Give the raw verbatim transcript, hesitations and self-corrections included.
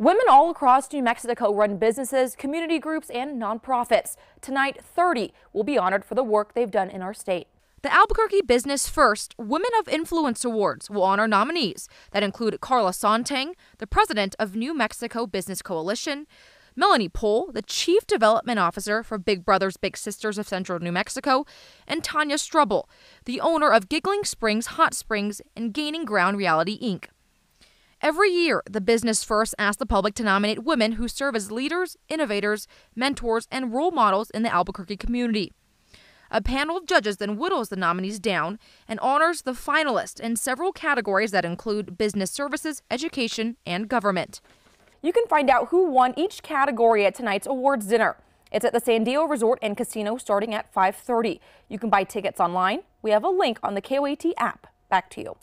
Women all across New Mexico run businesses, community groups, and nonprofits. Tonight, thirty will be honored for the work they've done in our state. The Albuquerque Business First Women of Influence Awards will honor nominees that include Carla Sonteng, the president of New Mexico Business Coalition, Melanie Pohl, the chief development officer for Big Brothers Big Sisters of Central New Mexico, and Tanya Strubble, the owner of Giggling Springs Hot Springs and Gaining Ground Reality, Incorporated. Every year, the Business First asks the public to nominate women who serve as leaders, innovators, mentors, and role models in the Albuquerque community. A panel of judges then whittles the nominees down and honors the finalists in several categories that include business services, education, and government. You can find out who won each category at tonight's awards dinner. It's at the Sandia Resort and Casino starting at five thirty. You can buy tickets online. We have a link on the K O A T app. Back to you.